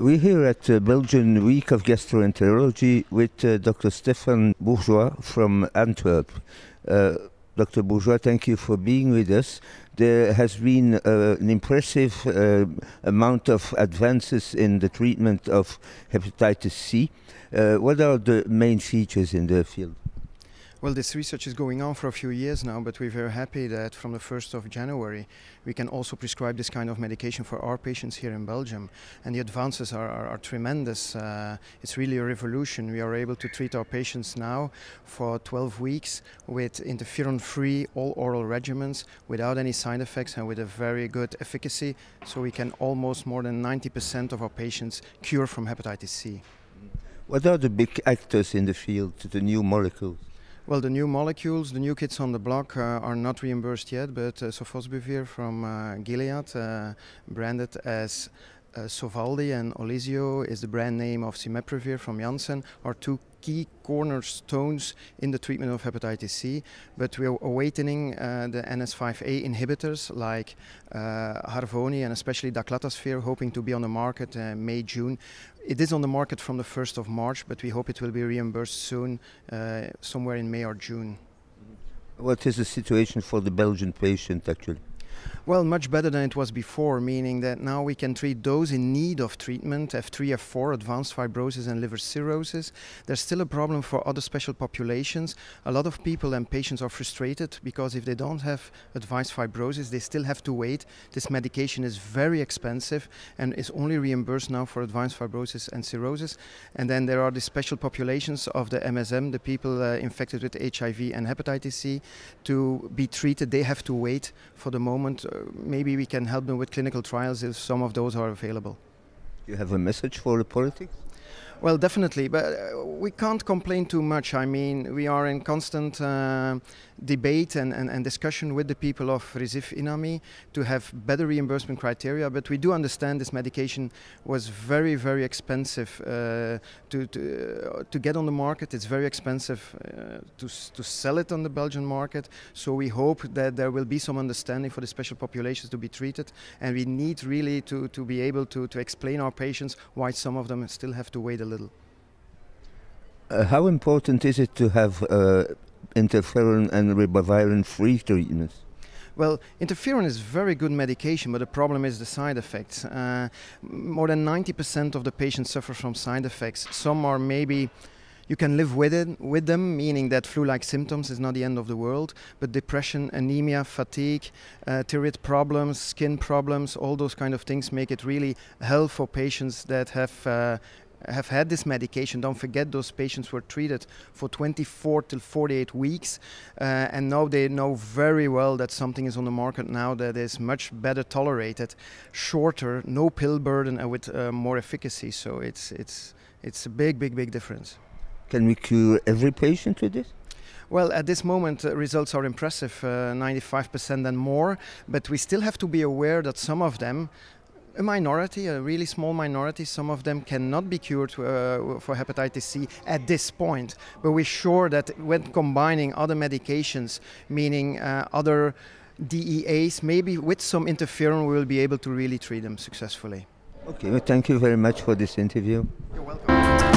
We're here at the Belgian Week of Gastroenterology with Dr. Stefan Bourgeois from Antwerp. Dr. Bourgeois, thank you for being with us. There has been an impressive amount of advances in the treatment of hepatitis C. What are the main features in the field? Well, this research is going on for a few years now, but we're very happy that from the 1st of January, we can also prescribe this kind of medication for our patients here in Belgium. And the advances are tremendous. It's really a revolution. We are able to treat our patients now for 12 weeks with interferon-free all-oral regimens without any side effects and with a very good efficacy. So we can almost more than 90% of our patients cure from hepatitis C. What are the big actors in the field, the new molecules? Well, the new molecules, the new kids on the block are not reimbursed yet, but Sofosbuvir from Gilead, branded as Sovaldi, and Olysio is the brand name of Simeprevir from Janssen, are two key cornerstones in the treatment of hepatitis C. But we are awaiting the NS5A inhibitors like Harvoni and especially Daclatasvir, hoping to be on the market May, June. It is on the market from the 1st of March, but we hope it will be reimbursed soon, somewhere in May or June. What is the situation for the Belgian patient actually? Well, much better than it was before, meaning that now we can treat those in need of treatment, F3, F4, advanced fibrosis and liver cirrhosis. There's still a problem for other special populations. A lot of people and patients are frustrated because if they don't have advanced fibrosis, they still have to wait. This medication is very expensive and is only reimbursed now for advanced fibrosis and cirrhosis. And then there are the special populations of the MSM, the people infected with HIV and hepatitis C. To be treated, they have to wait for the moment. Maybe we can help them with clinical trials if some of those are available. Do you have a message for the politics? Well, definitely, but we can't complain too much. I mean, we are in constant debate and discussion with the people of Riziv Inami to have better reimbursement criteria, but we do understand this medication was very, very expensive to get on the market. It's very expensive to sell it on the Belgian market, so we hope that there will be some understanding for the special populations to be treated, and we need really to be able to explain our patients why some of them still have to wait a little. How important is it to have interferon and ribavirin free treatments? Well, interferon is very good medication, but the problem is the side effects. More than 90% of the patients suffer from side effects. Some are maybe you can live with them, meaning that flu-like symptoms is not the end of the world, but depression, anemia, fatigue, thyroid problems, skin problems, all those kind of things make it really hell for patients that have had this medication. Don't forget those patients were treated for 24 till 48 weeks and now they know very well that something is on the market now that is much better tolerated, shorter, no pill burden and with more efficacy. So it's a big difference. Can we cure every patient with this? Well, at this moment, results are impressive, 95% and more, but we still have to be aware that some of them, a minority, a really small minority, some of them cannot be cured for hepatitis C at this point. But we're sure that when combining other medications, meaning other DEAs, maybe with some interferon, we will be able to really treat them successfully. Okay, well, thank you very much for this interview. You're welcome.